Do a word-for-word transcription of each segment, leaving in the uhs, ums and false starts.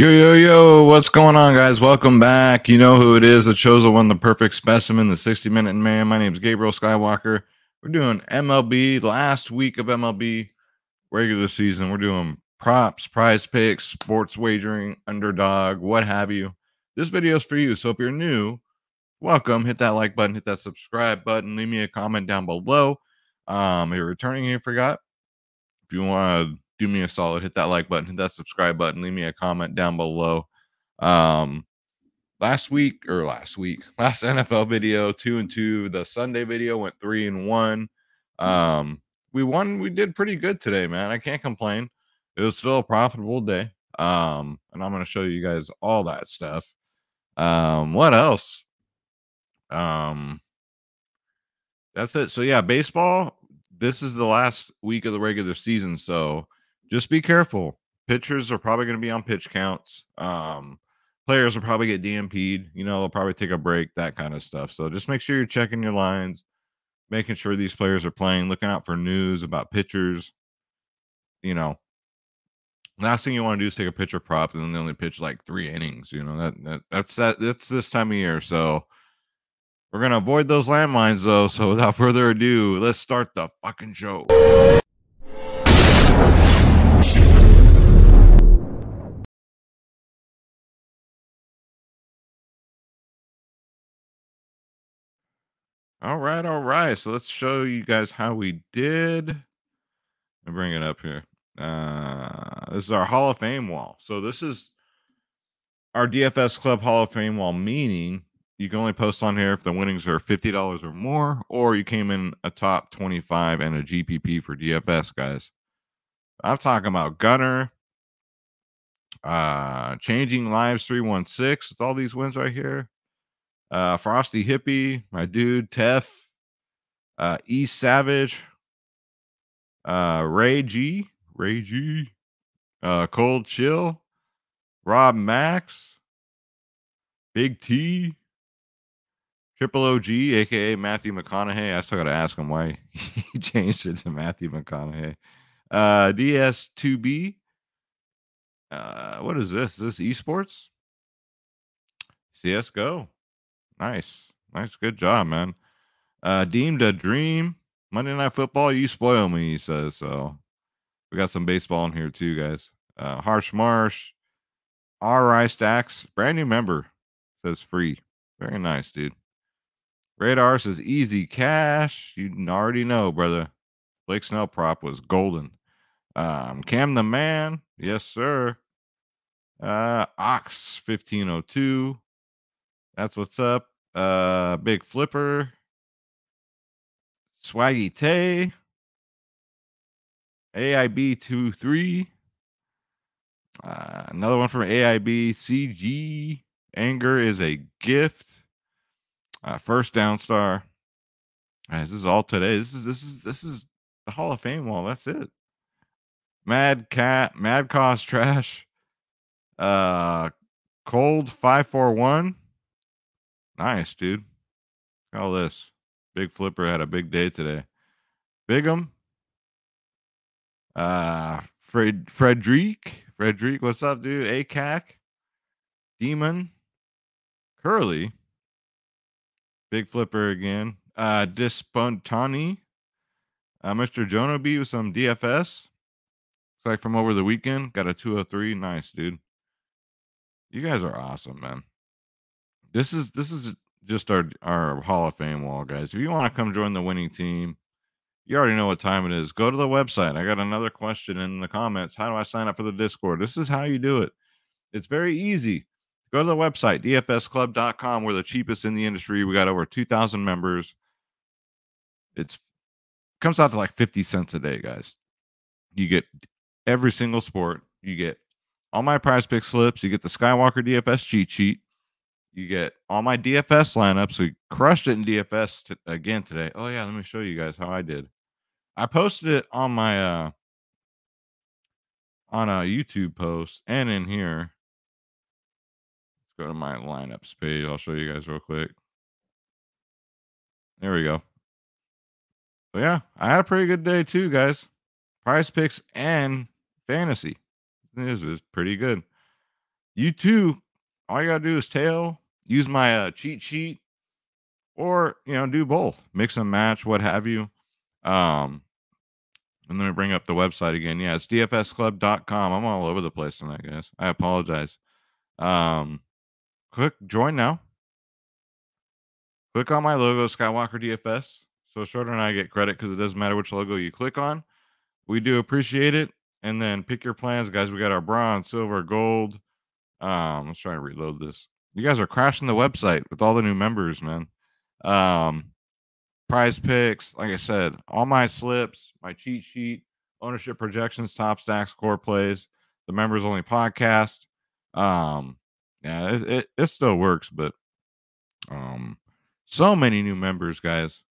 Yo, yo, yo, what's going on, guys? Welcome back. You know who it is, the chosen one, the perfect specimen, the sixty minute man. My name is Gabriel Skywalker. We're doing M L B, last week of M L B regular season. We're doing props, prize picks, sports wagering, underdog, what have you. This video is for you. So if you're new, welcome. Hit that like button, hit that subscribe button, leave me a comment down below. Um, if you're returning and you forgot, if you want to do me a solid, hit that like button, hit that subscribe button, leave me a comment down below. Um, last week or last week, last N F L video, two and two. The Sunday video went three and one. Um, we won, we did pretty good today, man. I can't complain. It was still a profitable day. Um, and I'm going to show you guys all that stuff. Um, what else? Um, that's it. So, yeah, baseball, this is the last week of the regular season. So, just be careful. Pitchers are probably going to be on pitch counts. Um, players will probably get D M P'd. You know, they'll probably take a break, that kind of stuff. So just make sure you're checking your lines, making sure these players are playing, looking out for news about pitchers. You know, last thing you want to do is take a pitcher prop and then they only pitch like three innings. You know, that, that that's that that's this time of year. So we're going to avoid those landmines, though. So without further ado, let's start the fucking show. All right, all right. So let's show you guys how we did. Let me bring it up here. Uh, this is our Hall of Fame wall. So this is our D F S Club Hall of Fame wall, meaning you can only post on here if the winnings are fifty dollars or more, or you came in a top twenty-five and a G P P for D F S, guys. I'm talking about Gunner, uh, Changing Lives three one six with all these wins right here. Uh, Frosty Hippie, my dude, Tef, uh, E Savage, uh, Ray G, Ray G, uh, Cold Chill, Rob Max, Big T, Triple O G, aka Matthew McConaughey. I still gotta ask him why he changed it to Matthew McConaughey. Uh, D S two B, uh, what is this? Is this esports? C S G O. Nice. Nice. Good job, man. Uh, deemed a dream. Monday Night Football, you spoil me, he says. So we got some baseball in here too, guys. Uh, Harsh Marsh, R I Stacks, brand new member, says free. Very nice, dude. Radar says easy cash. You already know, brother. Blake Snell prop was golden. Um, Cam the Man, yes, sir. Uh, Ox fifteen oh two. That's what's up. Uh, Big Flipper, Swaggy Tay, A I B two three, uh, another one from A I B, C G, Anger is a Gift, uh, First Down Star. Guys, this is all today. This is this is this is the Hall of Fame wall. That's it. Mad Cat, Mad Cause Trash, uh, Cold five four one. Nice, dude. Look at all this. Big Flipper had a big day today. Bigum. Uh, Fred, Frederick. Frederick, what's up, dude? A C A C. Demon. Curly. Big Flipper again. Uh, Dispuntani. Uh, Mister Jonah B with some D F S. Looks like from over the weekend. Got a two oh three. Nice, dude. You guys are awesome, man. This is this is just our, our Hall of Fame wall, guys. If you want to come join the winning team, you already know what time it is. Go to the website. I got another question in the comments. How do I sign up for the Discord? This is how you do it. It's very easy. Go to the website, D F S club dot com. We're the cheapest in the industry. We got over two thousand members. It's comes out to like fifty cents a day, guys. You get every single sport. You get all my prize pick slips. You get the Skywalker D F S cheat sheet. You get all my D F S lineups. We crushed it in D F S t again today. Oh, yeah. Let me show you guys how I did. I posted it on my uh, on a YouTube post and in here. Let's go to my lineups page. I'll show you guys real quick. There we go. So, yeah, I had a pretty good day, too, guys. Prize picks and fantasy. This is pretty good. you too, all you got to do is tail, use my uh, cheat sheet, or, you know, do both. Mix and match, what have you. Um, and let me bring up the website again. Yeah, it's D F S club dot com. I'm all over the place tonight, guys. I apologize. Um, click join now. Click on my logo, Skywalker D F S. So Schroeder and I get credit because it doesn't matter which logo you click on. We do appreciate it. And then pick your plans, guys. We got our bronze, silver, gold. Um, let's try to reload this. You guys are crashing the website with all the new members, man. Um, prize picks, like I said, all my slips, my cheat sheet, ownership projections, top stacks, core plays, the members only podcast. Um, yeah, it, it, it still works, but um, so many new members, guys.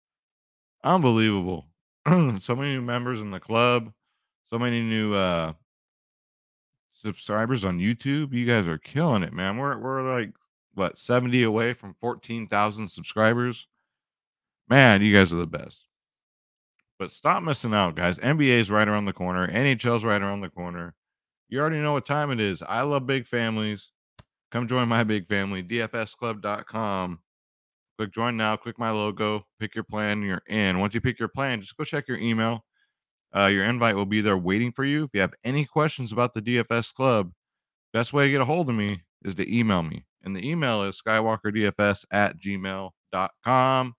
Unbelievable. So many new members in the club. So many new uh, subscribers on YouTube. You guys are killing it, man. We're we're like, what, seventy away from fourteen thousand subscribers? Man, you guys are the best. But stop missing out, guys. N B A's right around the corner. N H L's right around the corner. You already know what time it is. I love big families. Come join my big family. D F S club dot com. Click join now. Click my logo. Pick your plan. You're in. Once you pick your plan, just go check your email. Uh, your invite will be there waiting for you. If you have any questions about the D F S club, best way to get a hold of me is to email me. And the email is skywalker d f s at gmail dot com.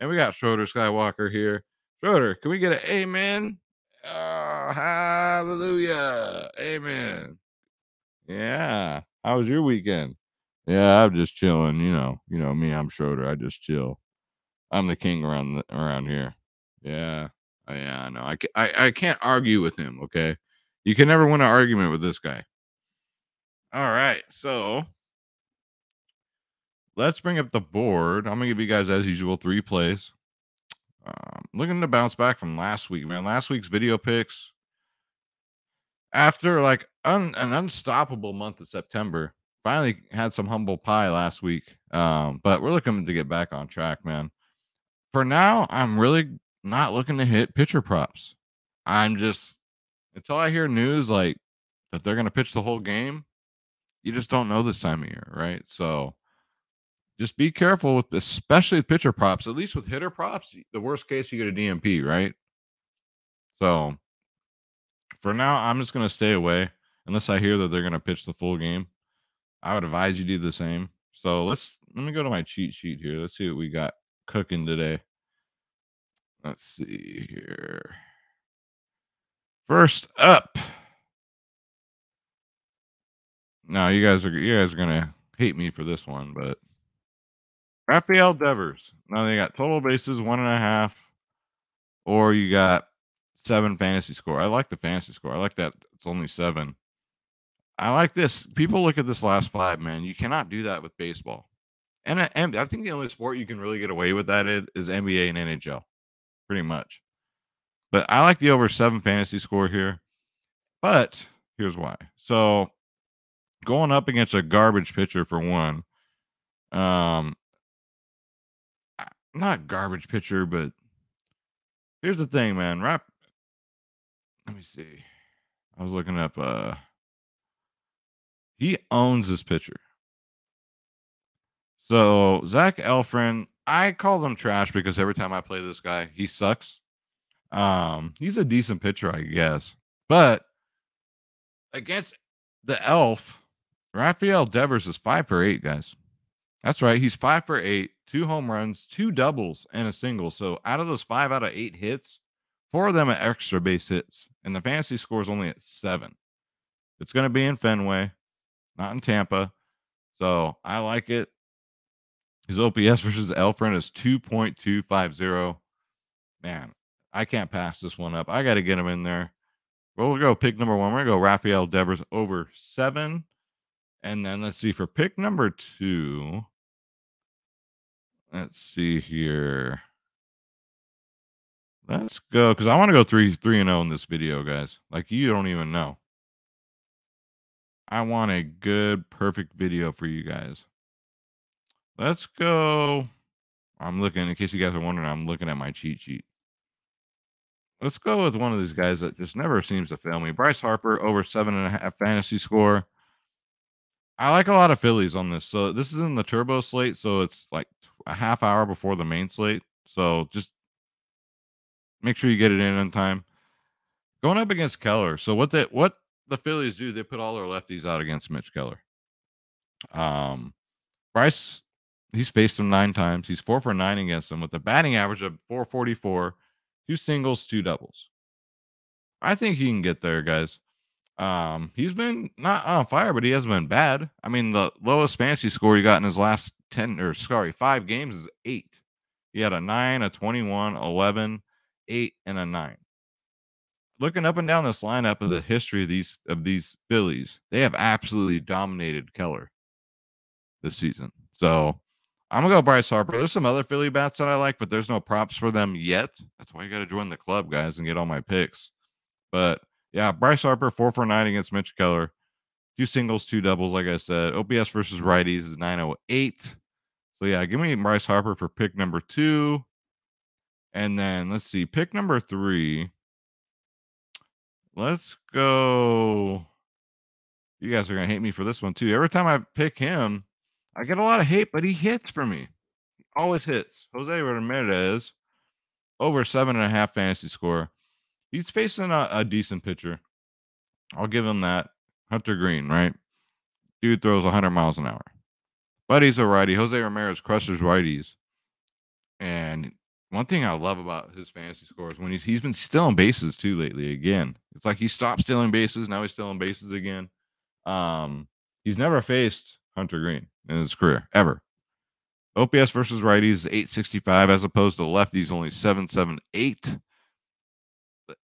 And we got Schroeder Skywalker here. Schroeder, can we get an amen? Oh, hallelujah. Amen. Yeah. How was your weekend? Yeah, I'm just chilling. You know, you know me, I'm Schroeder. I just chill. I'm the king around the, around here. Yeah. Oh, yeah, I know. I, I, I can't argue with him, okay? You can never win an argument with this guy. All right, so let's bring up the board. I'm going to give you guys, as usual, three plays. Um, looking to bounce back from last week, man. Last week's video picks, after like un, an unstoppable month of September, finally had some humble pie last week, um, but we're looking to get back on track, man. For now, I'm really not looking to hit pitcher props. I'm just, until I hear news like that they're going to pitch the whole game, you just don't know this time of year, right? So just be careful with, especially with pitcher props. At least with hitter props, the worst case, you get a D M P, right? So for now, I'm just going to stay away unless I hear that they're going to pitch the full game. I would advise you do the same. So let's, let me go to my cheat sheet here. Let's see what we got cooking today. Let's see here. First up. Now you guys are you guys are gonna hate me for this one, but Rafael Devers. Now they got total bases one and a half, or you got seven fantasy score. I like the fantasy score. I like that it's only seven. I like this. People look at this last five, man. You cannot do that with baseball, and and I think the only sport you can really get away with that is N B A and N H L. Pretty much. But I like the over seven fantasy score here. But here's why. So going up against a garbage pitcher for one. Um, not garbage pitcher, but here's the thing, man. Rap. Let me see. I was looking up. Uh, he owns this pitcher. So Zach Elfrin. I call him trash because every time I play this guy, he sucks. Um, he's a decent pitcher, I guess. But against the elf, Rafael Devers is five for eight, guys. That's right. He's five for eight, two home runs, two doubles, and a single. So out of those five out of eight hits, four of them are extra base hits. And the fantasy score is only at seven. It's going to be in Fenway, not in Tampa. So I like it. His O P S versus Elfrin is two point two five zero. Man, I can't pass this one up. I got to get him in there. Well, we'll go pick number one. We're going to go Rafael Devers over seven. And then let's see for pick number two. Let's see here. Let's go, because I want to go three, three and oh in this video, guys. Like, you don't even know. I want a good, perfect video for you guys. Let's go. I'm looking, in case you guys are wondering, I'm looking at my cheat sheet. Let's go with one of these guys that just never seems to fail me. Bryce Harper, over seven and a half fantasy score. I like a lot of Phillies on this. So this is in the turbo slate, so it's like a half hour before the main slate. So just make sure you get it in on time. Going up against Keller. So what the, what the Phillies do, they put all their lefties out against Mitch Keller. Um, Bryce, he's faced him nine times. He's four for nine against him with a batting average of four forty-four, two singles, two doubles. I think he can get there, guys. Um, he's been not on fire, but he hasn't been bad. I mean, the lowest fantasy score he got in his last ten or sorry, five games is eight. He had a nine, a twenty-one, eleven, eight, and a nine. Looking up and down this lineup of the history of these of these Phillies, they have absolutely dominated Keller this season. So I'm gonna go Bryce Harper. There's some other Philly bats that I like, but there's no props for them yet. That's why you got to join the club, guys, and get all my picks. But yeah, Bryce Harper, four for nine against Mitch Keller. Two singles, two doubles, like I said. O P S versus righties is nine oh eight. So yeah, give me Bryce Harper for pick number two. And then let's see, pick number three. Let's go. You guys are going to hate me for this one too. Every time I pick him, I get a lot of hate, but he hits for me. He always hits. Jose Ramirez, over seven and a half fantasy score. He's facing a, a decent pitcher. I'll give him that. Hunter Green, right? Dude throws one hundred miles an hour. But he's a righty. Jose Ramirez crushes righties. And one thing I love about his fantasy score is when he's, he's been stealing bases too lately again. It's like he stopped stealing bases. Now he's stealing bases again. Um, he's never faced Hunter Green in his career, ever. O P S versus righties, eight sixty-five, as opposed to lefties, only seven seventy-eight.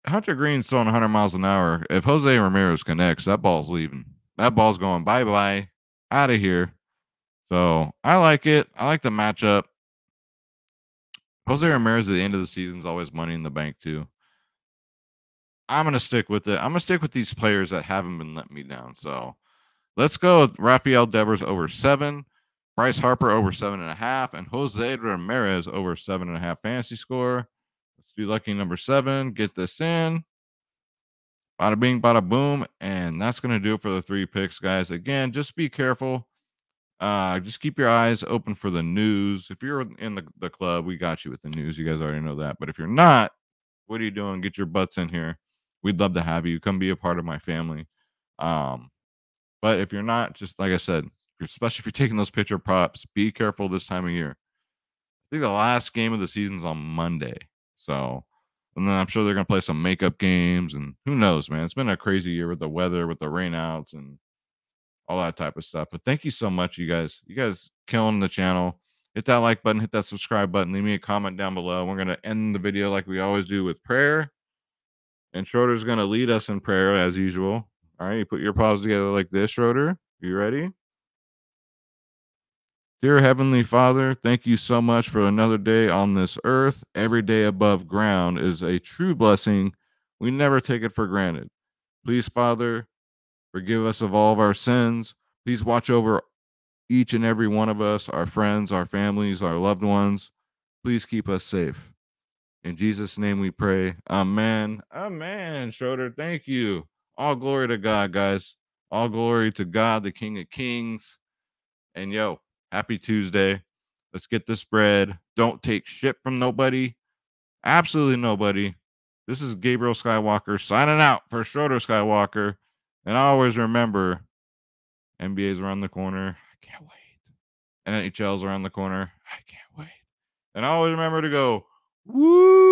Hunter Green's throwing one hundred miles an hour. If Jose Ramirez connects, that ball's leaving. That ball's going bye-bye, out of here. So I like it. I like the matchup. Jose Ramirez at the end of the season is always money in the bank, too. I'm going to stick with it. I'm going to stick with these players that haven't been letting me down. So let's go with Rafael Devers over seven, Bryce Harper over seven and a half, and Jose Ramirez over seven and a half fantasy score. Let's do lucky number seven. Get this in. Bada bing, bada boom. And that's going to do it for the three picks, guys. Again, just be careful. Uh, just keep your eyes open for the news. If you're in the, the club, we got you with the news. You guys already know that. But if you're not, what are you doing? Get your butts in here. We'd love to have you. Come be a part of my family. Um, but if you're not, just like I said, especially if you're taking those pitcher props, be careful this time of year. I think the last game of the season's on Monday. So, and then I'm sure they're going to play some makeup games, and who knows, man. It's been a crazy year with the weather, with the rainouts, and all that type of stuff. But thank you so much, you guys. You guys killing the channel. Hit that like button. Hit that subscribe button. Leave me a comment down below. We're going to end the video like we always do with prayer. And Schroeder's going to lead us in prayer as usual. All right, you put your paws together like this, Schroeder. You ready? Dear Heavenly Father, thank you so much for another day on this earth. Every day above ground is a true blessing. We never take it for granted. Please, Father, forgive us of all of our sins. Please watch over each and every one of us, our friends, our families, our loved ones. Please keep us safe. In Jesus' name we pray. Amen. Amen, Schroeder. Thank you. All glory to God, guys. All glory to God, the King of Kings. And yo. Happy Tuesday. Let's get this bread. Don't take shit from nobody. Absolutely nobody. This is Gabriel Skywalker signing out for Schroeder Skywalker. And always remember, N B A's around the corner. I can't wait. N H L's around the corner. I can't wait. And always remember to go, woo!